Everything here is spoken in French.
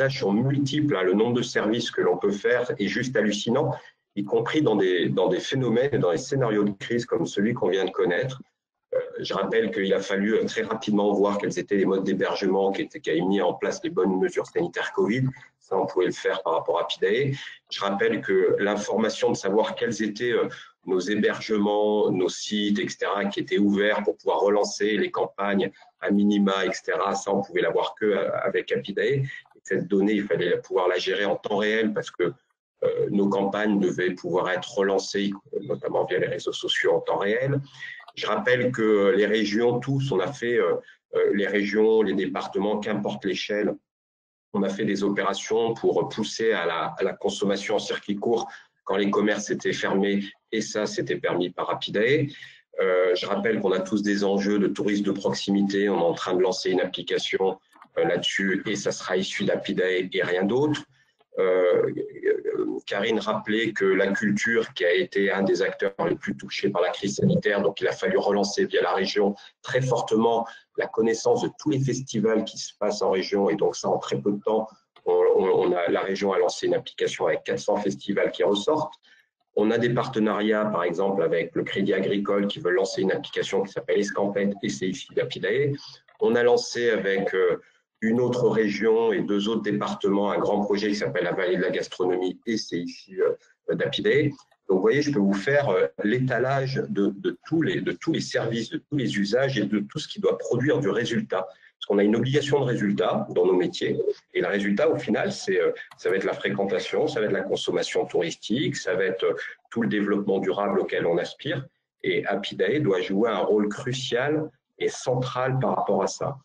usages sont multiples, hein. Le nombre de services que l'on peut faire est juste hallucinant, y compris dans des phénomènes, dans des scénarios de crise comme celui qu'on vient de connaître. Je rappelle qu'il a fallu très rapidement voir quels étaient les modes d'hébergement qui avaient mis en place les bonnes mesures sanitaires Covid. Ça, on pouvait le faire par rapport à Apidae. Je rappelle que l'information de savoir quels étaient nos hébergements, nos sites, etc., qui étaient ouverts pour pouvoir relancer les campagnes à minima, etc., ça, on pouvait l'avoir qu'avec Apidae. Cette donnée, il fallait pouvoir la gérer en temps réel parce que nos campagnes devaient pouvoir être relancées, notamment via les réseaux sociaux en temps réel. Je rappelle que les régions, tous, on a fait les régions, les départements, qu'importe l'échelle, on a fait des opérations pour pousser à la consommation en circuit court quand les commerces étaient fermés, et ça, c'était permis par Apidae. Je rappelle qu'on a tous des enjeux de tourisme de proximité, on est en train de lancer une application là-dessus, et ça sera issu d'Apidae et rien d'autre. Karine rappelait que la culture, qui a été un des acteurs les plus touchés par la crise sanitaire, donc il a fallu relancer via la région très fortement la connaissance de tous les festivals qui se passent en région, et donc ça, en très peu de temps, la région a lancé une application avec 400 festivals qui ressortent. On a des partenariats, par exemple, avec le Crédit Agricole qui veut lancer une application qui s'appelle Escampette, et c'est ici d'Apidae. On a lancé avec une autre région et deux autres départements, un grand projet qui s'appelle la Vallée de la Gastronomie, et c'est ici d'Apidae. Donc, vous voyez, je peux vous faire l'étalage de tous les services, de tous les usages et de tout ce qui doit produire du résultat. Parce qu'on a une obligation de résultat dans nos métiers. Et le résultat, au final, ça va être la fréquentation, ça va être la consommation touristique, ça va être tout le développement durable auquel on aspire. Et Apidae doit jouer un rôle crucial et central par rapport à ça.